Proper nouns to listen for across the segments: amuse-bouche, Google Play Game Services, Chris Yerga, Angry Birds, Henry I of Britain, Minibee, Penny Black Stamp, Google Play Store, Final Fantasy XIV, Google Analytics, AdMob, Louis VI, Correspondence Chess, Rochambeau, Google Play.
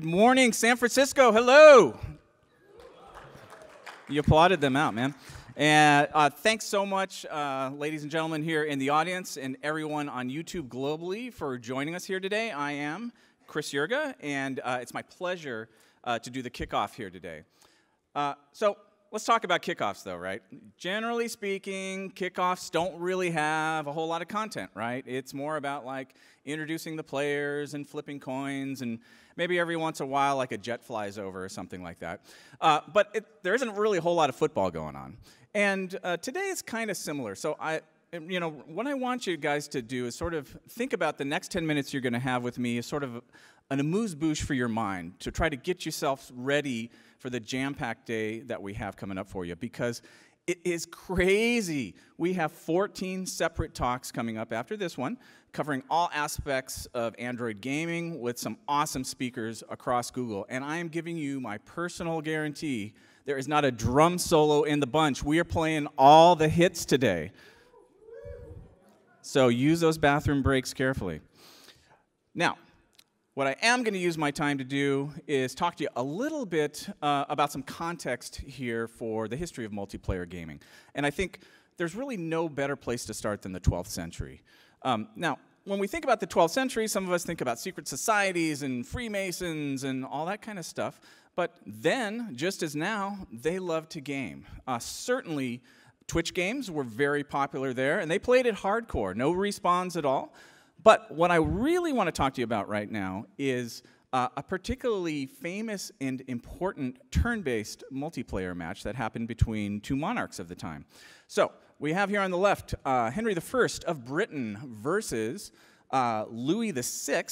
Good morning, San Francisco. Hello. You applauded them out, man. And thanks so much, ladies and gentlemen here in the audience and everyone on YouTube globally for joining us here today. I am Chris Yerga, and it's my pleasure to do the kickoff here today. So let's talk about kickoffs, though, right? Generally speaking, kickoffs don't really have a whole lot of content, right? It's more about, like, introducing the players and flipping coins, and maybe every once in a while, like, a jet flies over or something like that. But there isn't really a whole lot of football going on. And today is kind of similar. So, you know, what I want you guys to do is sort of think about the next 10 minutes you're going to have with me is sort of an amuse-bouche for your mind to try to get yourself ready for the jam-packed day that we have coming up for you, because it is crazy. We have 14 separate talks coming up after this one, covering all aspects of Android gaming with some awesome speakers across Google. And I am giving you my personal guarantee there is not a drum solo in the bunch. We are playing all the hits today. So use those bathroom breaks carefully. Now, what I am going to use my time to do is talk to you a little bit about some context here for the history of multiplayer gaming. And I think there's really no better place to start than the 12th century. Now, when we think about the 12th century, some of us think about secret societies and Freemasons and all that kind of stuff. But then, just as now, they loved to game. Certainly, Twitch games were very popular there, and they played it hardcore, no respawns at all. But what I really want to talk to you about right now is a particularly famous and important turn-based multiplayer match that happened between two monarchs of the time. So we have here on the left Henry I of Britain versus Louis VI,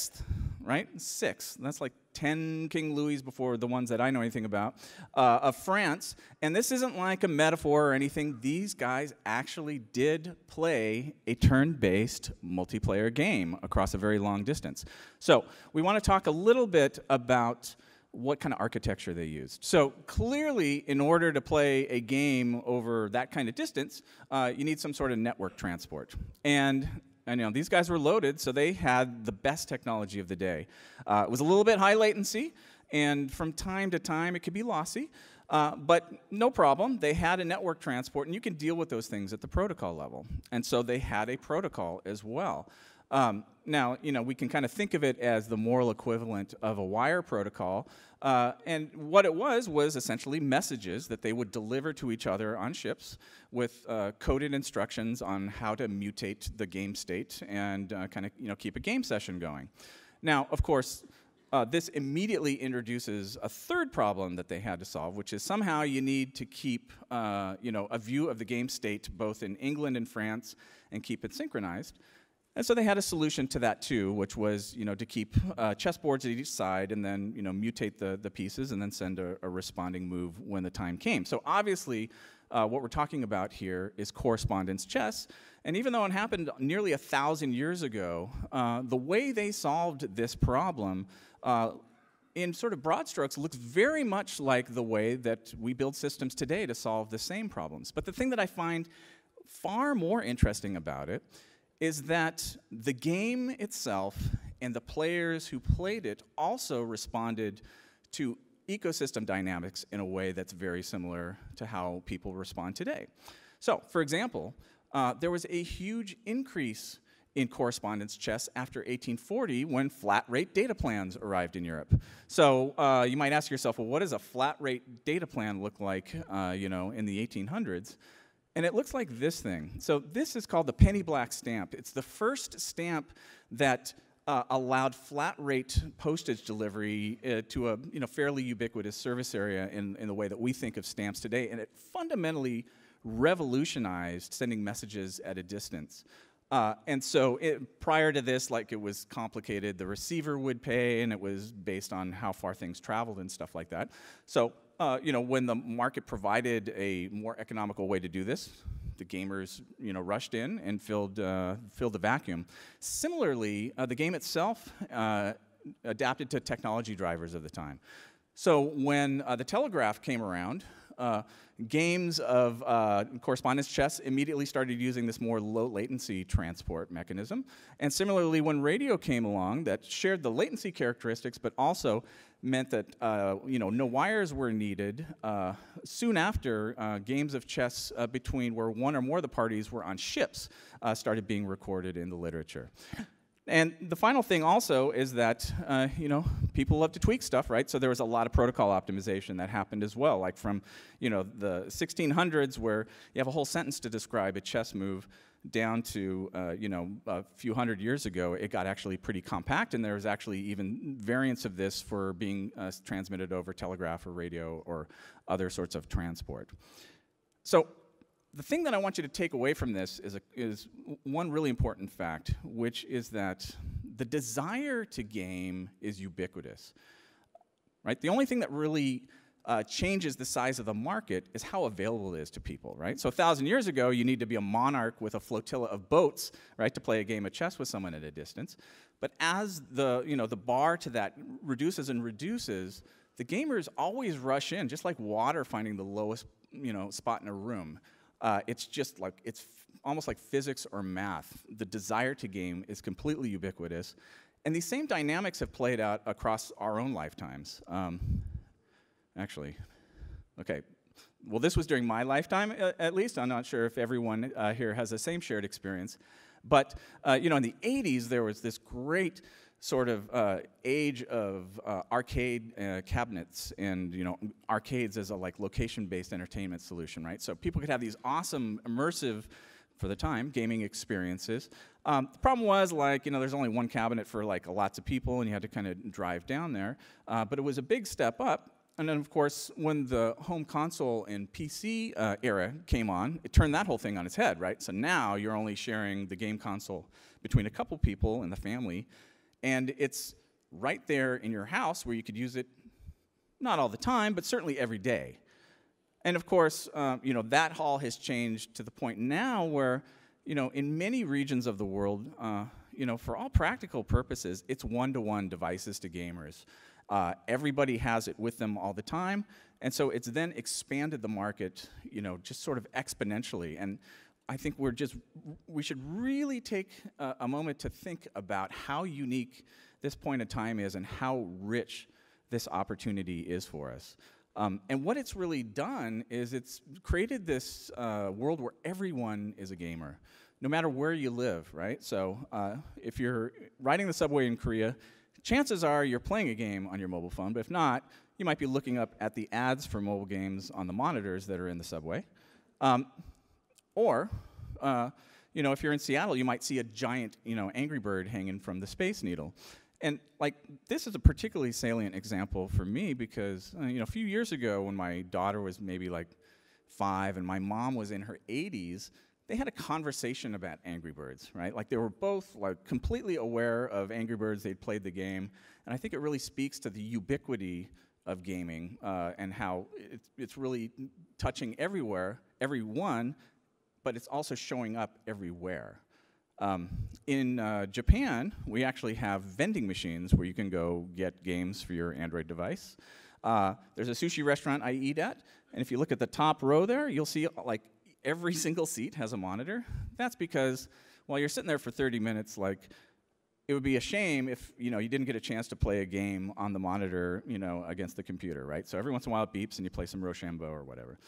right? Six. That's like 10 King Louis before the ones that I know anything about, of France. And this isn't like a metaphor or anything. These guys actually did play a turn-based multiplayer game across a very long distance. So we want to talk a little bit about what kind of architecture they used. So clearly, in order to play a game over that kind of distance, you need some sort of network transport. And you know, these guys were loaded, so they had the best technology of the day. It was a little bit high latency, and from time to time it could be lossy, but no problem. They had a network transport, and you can deal with those things at the protocol level. And so they had a protocol as well. Now, you know, we can kind of think of it as the moral equivalent of a wire protocol, and what it was essentially messages that they would deliver to each other on ships with coded instructions on how to mutate the game state and kind of, you know, keep a game session going. Now, of course, this immediately introduces a third problem that they had to solve, which is somehow you need to keep, you know, a view of the game state both in England and France and keep it synchronized. And so they had a solution to that too, which was, you know, to keep chessboards at each side and then, you know, mutate the pieces and then send a responding move when the time came. So obviously, what we're talking about here is correspondence chess. And even though it happened nearly 1,000 years ago, the way they solved this problem in sort of broad strokes looks very much like the way that we build systems today to solve the same problems. But the thing that I find far more interesting about it is that the game itself and the players who played it also responded to ecosystem dynamics in a way that's very similar to how people respond today. So, for example, there was a huge increase in correspondence chess after 1840 when flat-rate data plans arrived in Europe. So you might ask yourself, well, what does a flat-rate data plan look like, you know, in the 1800s? And it looks like this thing. So this is called the Penny Black Stamp. It's the first stamp that allowed flat rate postage delivery to a, you know, fairly ubiquitous service area in the way that we think of stamps today. And it fundamentally revolutionized sending messages at a distance. And so prior to this, like, it was complicated. The receiver would pay, and it was based on how far things traveled and stuff like that. So you know, when the market provided a more economical way to do this, the gamers, you know, rushed in and filled the vacuum. Similarly, the game itself adapted to technology drivers of the time. So when the telegraph came around, Games of correspondence chess immediately started using this more low latency transport mechanism. And similarly, when radio came along, that shared the latency characteristics, but also meant that no wires were needed. Soon after, games of chess between where one or more of the parties were on ships started being recorded in the literature. And the final thing also is that, people love to tweak stuff, right? So there was a lot of protocol optimization that happened as well, like from, the 1600s where you have a whole sentence to describe a chess move down to, a few hundred years ago, it got actually pretty compact, and there was actually even variants of this for being transmitted over telegraph or radio or other sorts of transport. So the thing that I want you to take away from this is one really important fact, which is that the desire to game is ubiquitous, right? The only thing that really changes the size of the market is how available it is to people, right? So 1,000 years ago, you need to be a monarch with a flotilla of boats, right, to play a game of chess with someone at a distance. But as the bar to that reduces and reduces, the gamers always rush in, just like water finding the lowest, spot in a room. It's just like, it's almost like physics or math. The desire to game is completely ubiquitous. And these same dynamics have played out across our own lifetimes. Actually, okay, well, this was during my lifetime, at least. I'm not sure if everyone here has the same shared experience. But, in the 80s, there was this great sort of age of arcade cabinets and arcades as a location-based entertainment solution, right? So people could have these awesome immersive, for the time, gaming experiences. The problem was there's only one cabinet for lots of people, and you had to kind of drive down there. But it was a big step up. And then, of course, when the home console and PC era came on, it turned that whole thing on its head, right? So now you're only sharing the game console between a couple people in the family, and it's right there in your house where you could use it, not all the time, but certainly every day. And of course, that all has changed to the point now where, in many regions of the world, for all practical purposes, it's one-to-one devices to gamers. Everybody has it with them all the time, and so it's then expanded the market, just sort of exponentially. And I think we should really take a moment to think about how unique this point in time is and how rich this opportunity is for us. And what it's really done is it's created this world where everyone is a gamer, no matter where you live, right? So if you're riding the subway in Korea, chances are you're playing a game on your mobile phone, but if not, you might be looking up at the ads for mobile games on the monitors that are in the subway. Or, if you're in Seattle, you might see a giant, Angry Bird hanging from the Space Needle. And, this is a particularly salient example for me because, a few years ago when my daughter was maybe, 5 and my mom was in her 80s, they had a conversation about Angry Birds, right? They were both, completely aware of Angry Birds. They'd played the game. And I think it really speaks to the ubiquity of gaming and how it's really touching everywhere, everyone, but it's also showing up everywhere. In Japan, we actually have vending machines where you can go get games for your Android device. There's a sushi restaurant I eat at, and if you look at the top row there, you'll see every single seat has a monitor. That's because while you're sitting there for 30 minutes, it would be a shame if you didn't get a chance to play a game on the monitor against the computer, right? So every once in a while it beeps and you play some Rochambeau or whatever.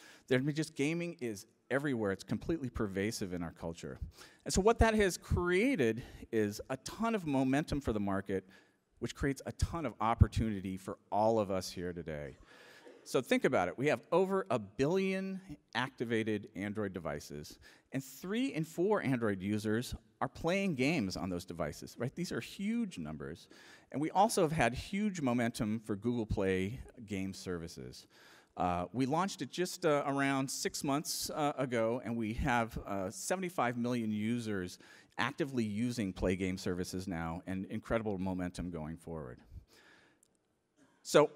Gaming is everywhere. It's completely pervasive in our culture. And so what that has created is a ton of momentum for the market, which creates a ton of opportunity for all of us here today. So think about it. We have over 1 billion activated Android devices, and 3 in 4 Android users are playing games on those devices, right? These are huge numbers. And we also have had huge momentum for Google Play game services. We launched it just around 6 months ago, and we have 75 million users actively using Play game services now, and incredible momentum going forward. So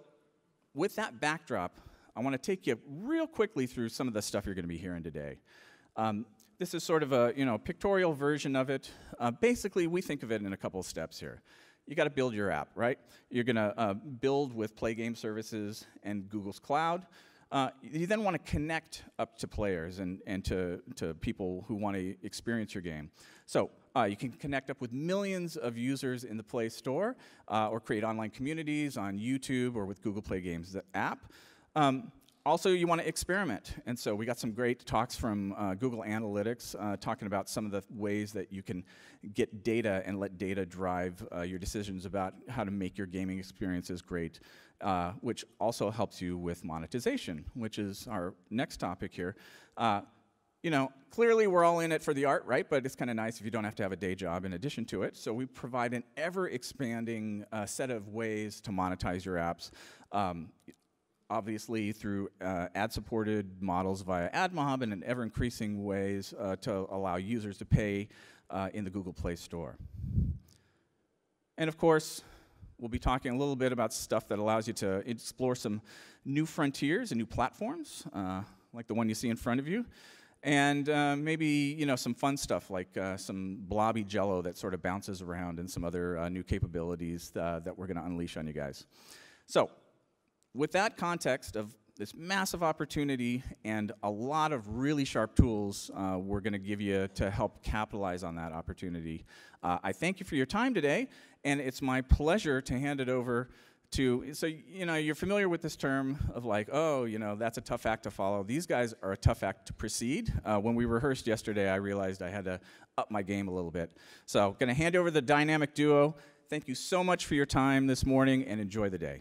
with that backdrop, I want to take you real quickly through some of the stuff you're going to be hearing today. This is sort of a pictorial version of it. Basically, we think of it in a couple of steps here. You got to build your app, right? You're going to build with Play Game Services and Google's Cloud. You then want to connect up to players and to people who want to experience your game. So you can connect up with millions of users in the Play Store or create online communities on YouTube or with Google Play Games, the app. Also, you want to experiment. And so we got some great talks from Google Analytics talking about some of the ways that you can get data and let data drive your decisions about how to make your gaming experiences great, which also helps you with monetization, which is our next topic here. You know, clearly we're all in it for the art, right? But it's kind of nice if you don't have to have a day job in addition to it. So we provide an ever-expanding set of ways to monetize your apps. Obviously through ad-supported models via AdMob and in ever-increasing ways to allow users to pay in the Google Play Store. And of course, we'll be talking a little bit about stuff that allows you to explore some new frontiers and new platforms, like the one you see in front of you. And maybe, you know, some fun stuff like some blobby jello that sort of bounces around and some other new capabilities that we're gonna unleash on you guys. So, with that context of this massive opportunity and a lot of really sharp tools we're going to give you to help capitalize on that opportunity, I thank you for your time today, and it's my pleasure to hand it over to, so you know, you're familiar with this term of like, oh, you know, that's a tough act to follow. These guys are a tough act to precede. When we rehearsed yesterday, I realized I had to up my game a little bit. So I'm going to hand over the dynamic duo. Thank you so much for your time this morning, and enjoy the day.